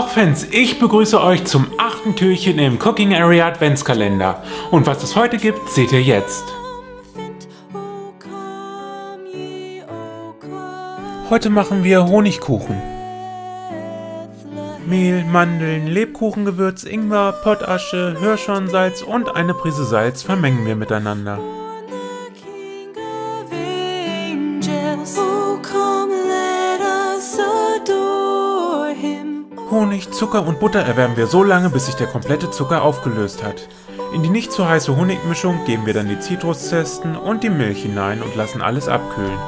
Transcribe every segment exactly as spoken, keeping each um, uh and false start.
Kochfans, ich begrüße euch zum achten Türchen im Cooking Area Adventskalender. Und was es heute gibt, seht ihr jetzt. Heute machen wir Honigkuchen. Mehl, Mandeln, Lebkuchengewürz, Ingwer, Pottasche, Hirschhornsalz und eine Prise Salz vermengen wir miteinander. Honig, Zucker und Butter erwärmen wir so lange, bis sich der komplette Zucker aufgelöst hat. In die nicht zu heiße Honigmischung geben wir dann die Zitruszesten und die Milch hinein und lassen alles abkühlen.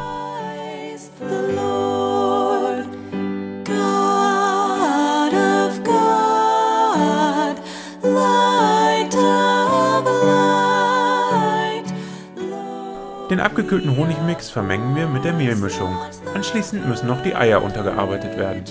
Den abgekühlten Honigmix vermengen wir mit der Mehlmischung. Anschließend müssen noch die Eier untergearbeitet werden.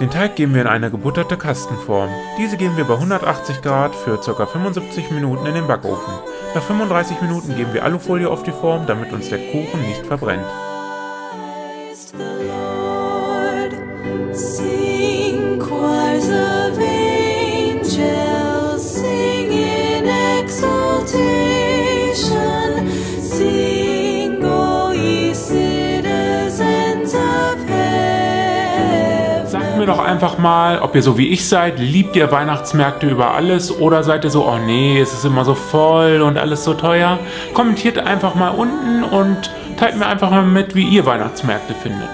Den Teig geben wir in eine gebutterte Kastenform. Diese geben wir bei hundertachtzig Grad für ca. fünfundsiebzig Minuten in den Backofen. Nach fünfunddreißig Minuten geben wir Alufolie auf die Form, damit uns der Kuchen nicht verbrennt. Mir doch einfach mal, ob ihr so wie ich seid, liebt ihr Weihnachtsmärkte über alles oder seid ihr so, oh nee, es ist immer so voll und alles so teuer? Kommentiert einfach mal unten und teilt mir einfach mal mit, wie ihr Weihnachtsmärkte findet.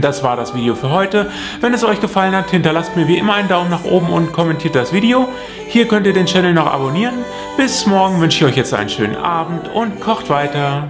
Das war das Video für heute. Wenn es euch gefallen hat, hinterlasst mir wie immer einen Daumen nach oben und kommentiert das Video. Hier könnt ihr den Channel noch abonnieren. Bis morgen wünsche ich euch jetzt einen schönen Abend und kocht weiter!